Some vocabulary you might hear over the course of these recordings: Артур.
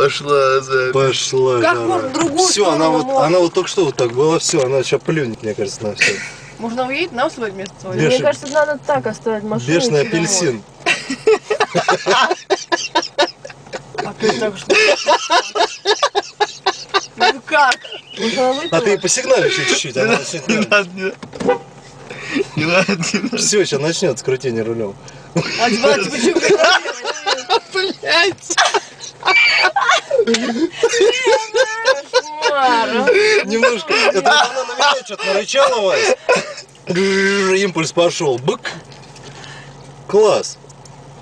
Пошла, запись. Пошла. Как можно другую все, она вот только что вот так была, все, она сейчас плюнет, мне кажется, на все. Можно уедет на свое место. Мне кажется, надо так оставить машину. Бешеный апельсин. Опять так что? Ну как? А ты посигналишь чуть-чуть, она начнет. Не надо, не надо. Все, сейчас начнется крутение рулем. А тебя почему? Блять! Немножко. Это она на меня что-то нарычала вас. Импульс пошел. Бык. Класс.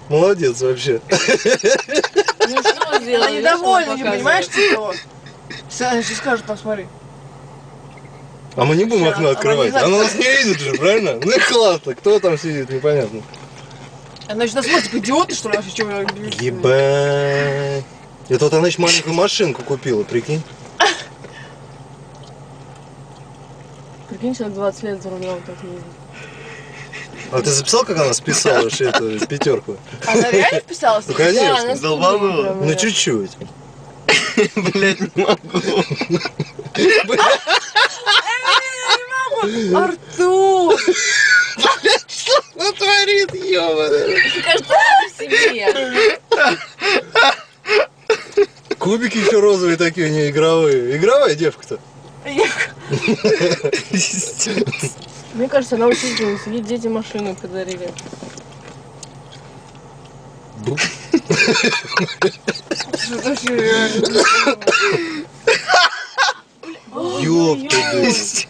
Молодец вообще. Ну что делать? Они довольны, не понимаешь, что? Сейчас скажут, посмотри. А мы не будем окно открывать. Она нас не видит же, правильно? Ну и классно. Кто там сидит, непонятно. Она еще нас смотрит, как идиоты, что ли, вообще, чем я люблю. Ебать. Это вот она еще маленькую машинку купила, прикинь. Прикинь, человек 20 лет за рулем так ездит. А ты записал, как она списала эту пятерку? Она реально списалась? Ну конечно, долбанула. Ну чуть-чуть. Блять, не могу. Не могу. Артур! Блять, что она творит, ёбаная? Мне кажется, она в себе. Кубики еще розовые такие, не игровые. Игровая девка-то? Мне кажется, она учительница. Ей дети машину подарили. Ёпта,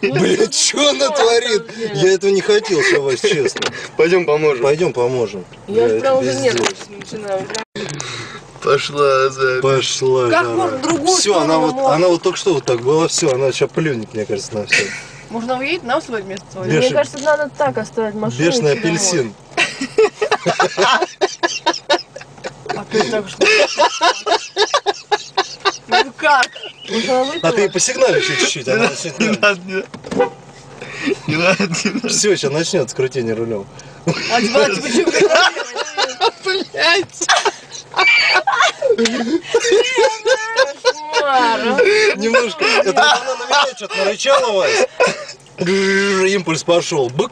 блядь, что она творит? Я этого не хотел, Савась, честно. Пойдем поможем. Пойдем поможем. Я справа уже нервничать начинаю. Пошла, запись. Пошла. Как можно другую? Все, она вот только что вот так была, все, она сейчас плюнет, мне кажется, на все. Можно уедет на свое место. Мне кажется, надо так оставить машину. Бешеный апельсин. Опять так что? Ну как? А ты посигналишь чуть-чуть, она начнет. Не надо, не надо. Все, сейчас начнется крутение рулем. А тебя почему? Блять. Немножко. Это она на меня что-то нарычала вас. Импульс пошел. Бык.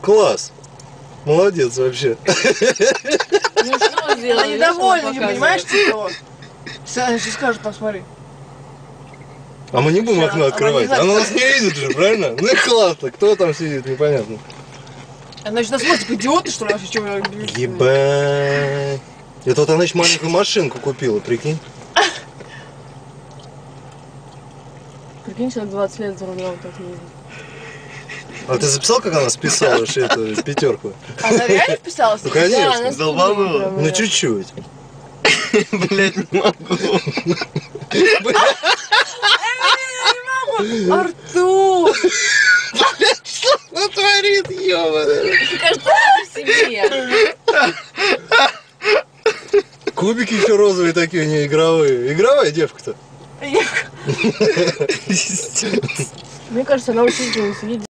Класс. Молодец вообще. Ну что делать? Они довольны, не понимаешь, что? Сейчас скажут, посмотри. А мы не будем окно открывать. Она нас не видит же, правильно? Ну и классно. Кто там сидит, непонятно. Она еще нас смотрит, идиоты, что ли, вообще, чем я люблю. Ебать. Это вот она еще маленькую машинку купила, прикинь. Прикинь, человек 20 лет за рулем так ездит. А ты записал, как она списала эту пятерку? Она реально списалась? Ну конечно, долбанула. Ну чуть-чуть. Блять, не могу. Не могу. Артур! Блять, что она творит, ёбаная? Кажется, она в себе. Кубики еще розовые такие, не игровые. Игровая девка-то? Мне кажется, она учительница.